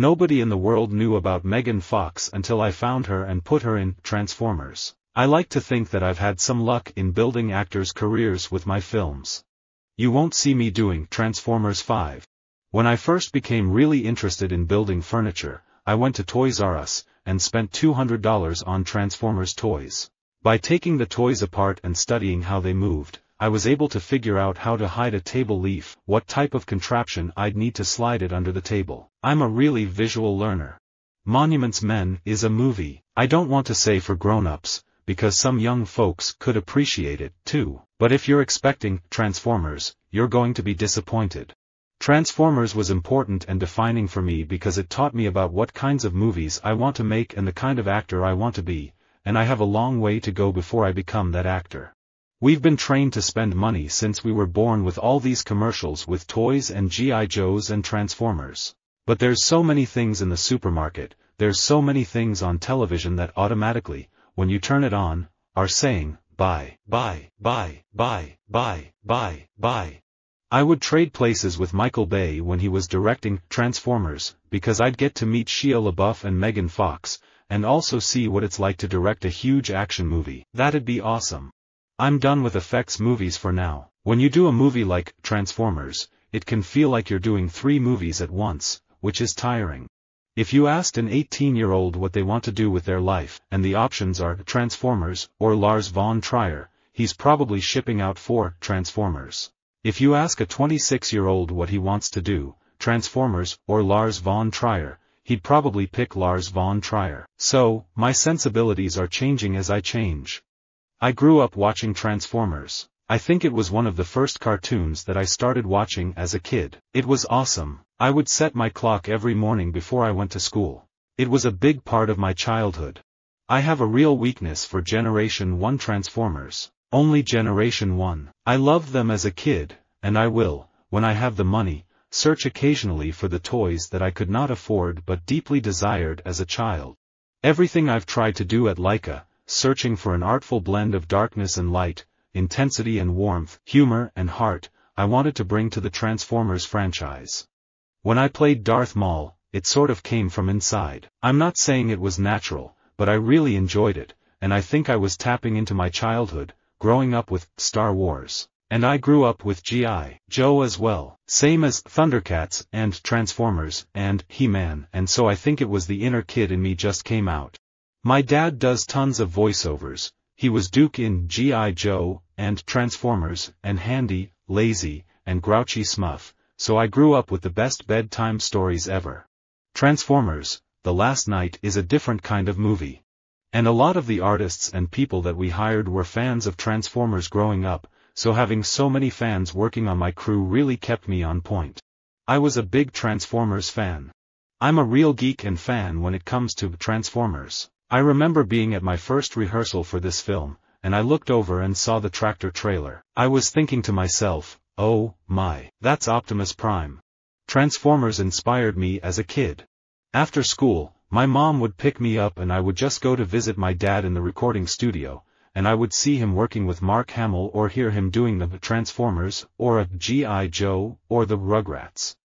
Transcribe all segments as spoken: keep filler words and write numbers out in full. Nobody in the world knew about Megan Fox until I found her and put her in Transformers. I like to think that I've had some luck in building actors' careers with my films. You won't see me doing Transformers five. When I first became really interested in building furniture, I went to Toys R Us, and spent two hundred dollars on Transformers toys. By taking the toys apart and studying how they moved, I was able to figure out how to hide a table leaf, what type of contraption I'd need to slide it under the table. I'm a really visual learner. Monuments Men is a movie, I don't want to say for grown-ups, because some young folks could appreciate it, too. But if you're expecting Transformers, you're going to be disappointed. Transformers was important and defining for me because it taught me about what kinds of movies I want to make and the kind of actor I want to be, and I have a long way to go before I become that actor. We've been trained to spend money since we were born with all these commercials with toys and G I Joes and Transformers. But there's so many things in the supermarket, there's so many things on television that automatically, when you turn it on, are saying, buy, buy, buy, buy, buy, buy, buy. I would trade places with Michael Bay when he was directing Transformers, because I'd get to meet Shia LaBeouf and Megan Fox, and also see what it's like to direct a huge action movie. That'd be awesome. I'm done with effects movies for now. When you do a movie like Transformers, it can feel like you're doing three movies at once, which is tiring. If you asked an eighteen-year-old what they want to do with their life, and the options are Transformers or Lars von Trier, he's probably shipping out for Transformers. If you ask a twenty-six-year-old what he wants to do, Transformers or Lars von Trier, he'd probably pick Lars von Trier. So, my sensibilities are changing as I change. I grew up watching Transformers. I think it was one of the first cartoons that I started watching as a kid. It was awesome. I would set my clock every morning before I went to school. It was a big part of my childhood. I have a real weakness for Generation one Transformers. Only Generation one. I loved them as a kid, and I will, when I have the money, search occasionally for the toys that I could not afford but deeply desired as a child. Everything I've tried to do at Leica, searching for an artful blend of darkness and light, intensity and warmth, humor and heart, I wanted to bring to the Transformers franchise. When I played Darth Maul, it sort of came from inside. I'm not saying it was natural, but I really enjoyed it, and I think I was tapping into my childhood, growing up with Star Wars. And I grew up with G I Joe as well, same as Thundercats and Transformers and He-Man, and so I think it was the inner kid in me just came out. My dad does tons of voiceovers. He was Duke in G I Joe, and Transformers, and Handy, Lazy, and Grouchy Smurf. So I grew up with the best bedtime stories ever. Transformers: The Last Knight is a different kind of movie. And a lot of the artists and people that we hired were fans of Transformers growing up, so having so many fans working on my crew really kept me on point. I was a big Transformers fan. I'm a real geek and fan when it comes to Transformers. I remember being at my first rehearsal for this film, and I looked over and saw the tractor trailer. I was thinking to myself, oh, my, that's Optimus Prime. Transformers inspired me as a kid. After school, my mom would pick me up and I would just go to visit my dad in the recording studio, and I would see him working with Mark Hamill or hear him doing the Transformers, or a G I Joe, or the Rugrats.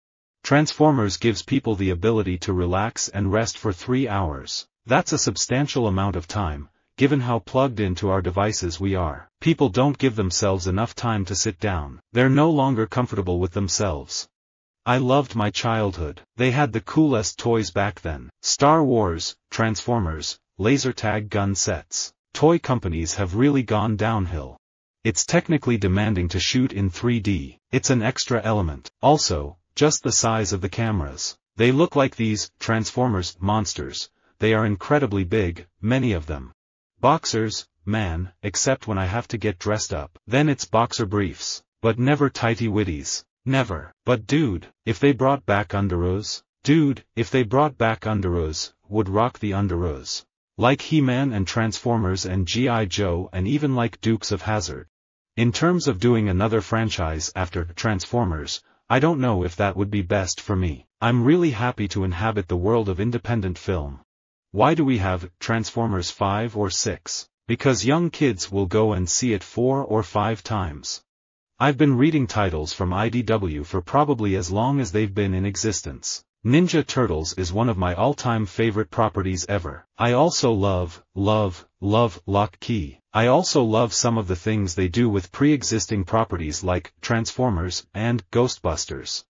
Transformers gives people the ability to relax and rest for three hours. That's a substantial amount of time, given how plugged into our devices we are. People don't give themselves enough time to sit down. They're no longer comfortable with themselves. I loved my childhood. They had the coolest toys back then. Star Wars, Transformers, laser tag gun sets. Toy companies have really gone downhill. It's technically demanding to shoot in three D. It's an extra element. Also, just the size of the cameras. They look like these Transformers monsters. They are incredibly big, many of them. Boxers, man, except when I have to get dressed up. Then it's boxer briefs, but never tighty-whities. Never. But dude, if they brought back Underoes, dude, if they brought back Underoes, would rock the Underoes. Like He-Man and Transformers and G I Joe and even like Dukes of Hazard. In terms of doing another franchise after Transformers, I don't know if that would be best for me. I'm really happy to inhabit the world of independent film. Why do we have Transformers five or six? Because young kids will go and see it four or five times. I've been reading titles from I D W for probably as long as they've been in existence. Ninja Turtles is one of my all-time favorite properties ever. I also love, love, love Lock Key. I also love some of the things they do with pre-existing properties like Transformers and Ghostbusters.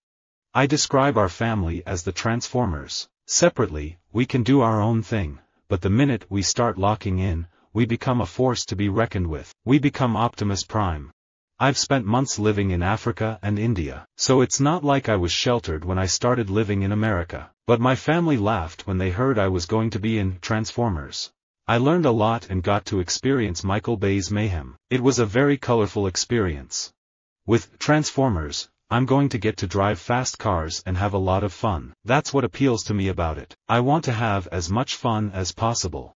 I describe our family as the Transformers. Separately, we can do our own thing, but the minute we start locking in, we become a force to be reckoned with. We become Optimus Prime. I've spent months living in Africa and India, so it's not like I was sheltered when I started living in America. But my family laughed when they heard I was going to be in Transformers. I learned a lot and got to experience Michael Bay's mayhem. It was a very colorful experience. With Transformers, I'm going to get to drive fast cars and have a lot of fun. That's what appeals to me about it. I want to have as much fun as possible.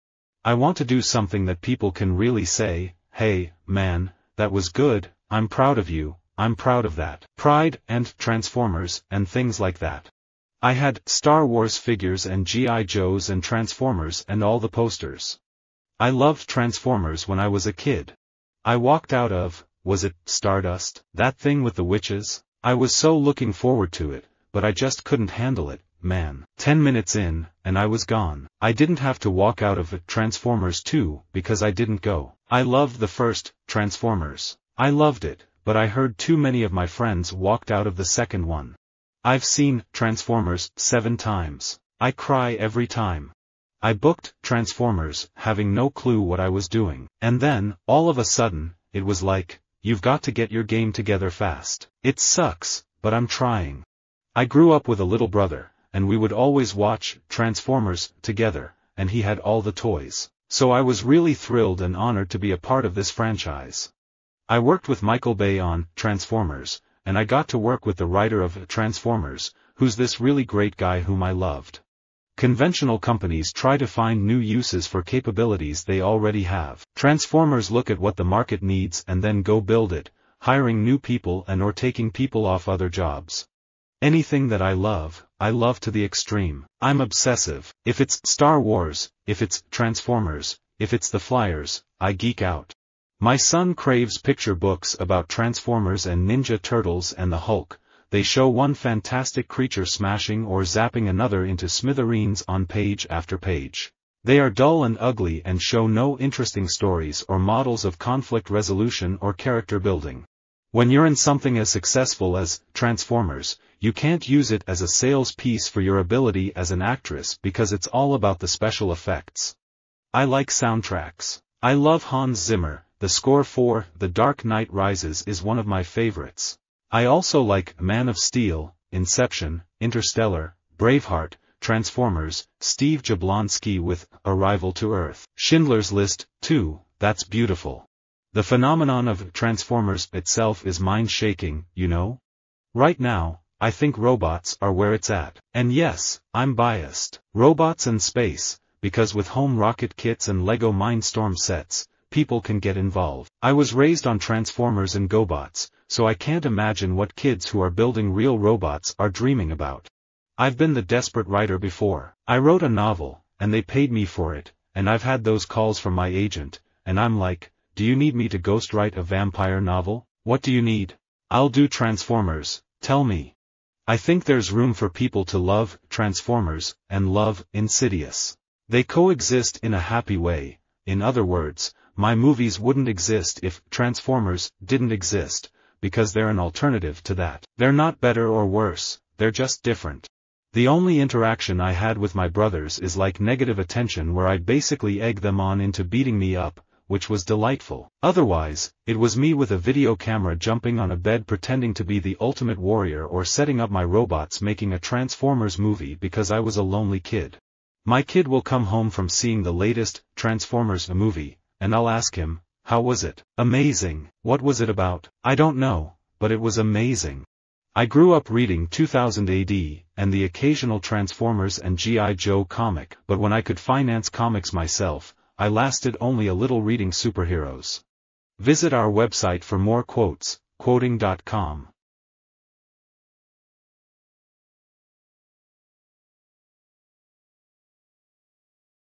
I want to do something that people can really say, "Hey, man, that was good. I'm proud of you, I'm proud of that." Pride, and Transformers, and things like that. I had Star Wars figures and G I Joes and Transformers and all the posters. I loved Transformers when I was a kid. I walked out of, was it, Stardust? That thing with the witches? I was so looking forward to it, but I just couldn't handle it, man. Ten minutes in, and I was gone. I didn't have to walk out of Transformers two, because I didn't go. I loved the first, Transformers. I loved it, but I heard too many of my friends walked out of the second one. I've seen Transformers seven times. I cry every time. I booked Transformers having no clue what I was doing. And then, all of a sudden, it was like, you've got to get your game together fast. It sucks, but I'm trying. I grew up with a little brother, and we would always watch Transformers together, and he had all the toys. So I was really thrilled and honored to be a part of this franchise. I worked with Michael Bay on Transformers, and I got to work with the writer of Transformers, who's this really great guy whom I loved. Conventional companies try to find new uses for capabilities they already have. Transformers look at what the market needs and then go build it, hiring new people and or taking people off other jobs. Anything that I love, I love to the extreme. I'm obsessive. If it's Star Wars, if it's Transformers, if it's the Flyers, I geek out. My son craves picture books about Transformers and Ninja Turtles and the Hulk. They show one fantastic creature smashing or zapping another into smithereens on page after page. They are dull and ugly and show no interesting stories or models of conflict resolution or character building. When you're in something as successful as Transformers, you can't use it as a sales piece for your ability as an actress because it's all about the special effects. I like soundtracks. I love Hans Zimmer. The score for The Dark Knight Rises is one of my favorites. I also like Man of Steel, Inception, Interstellar, Braveheart, Transformers, Steve Jablonsky with Arrival to Earth. Schindler's List, too, that's beautiful. The phenomenon of Transformers itself is mind-shaking, you know? Right now, I think robots are where it's at. And yes, I'm biased. Robots and space, because with home rocket kits and Lego Mindstorm sets, people can get involved. I was raised on Transformers and GoBots, so I can't imagine what kids who are building real robots are dreaming about. I've been the desperate writer before. I wrote a novel, and they paid me for it, and I've had those calls from my agent, and I'm like, do you need me to ghostwrite a vampire novel? What do you need? I'll do Transformers, tell me. I think there's room for people to love Transformers, and love Insidious. They coexist in a happy way. In other words, my movies wouldn't exist if Transformers didn't exist, because they're an alternative to that. They're not better or worse, they're just different. The only interaction I had with my brothers is like negative attention where I basically egg them on into beating me up, which was delightful. Otherwise, it was me with a video camera jumping on a bed pretending to be the ultimate warrior or setting up my robots making a Transformers movie because I was a lonely kid. My kid will come home from seeing the latest Transformers movie, and I'll ask him, how was it? Amazing. What was it about? I don't know, but it was amazing. I grew up reading two thousand A D, and the occasional Transformers and G I Joe comic, but when I could finance comics myself, I lasted only a little reading superheroes. Visit our website for more quotes, quoting dot com.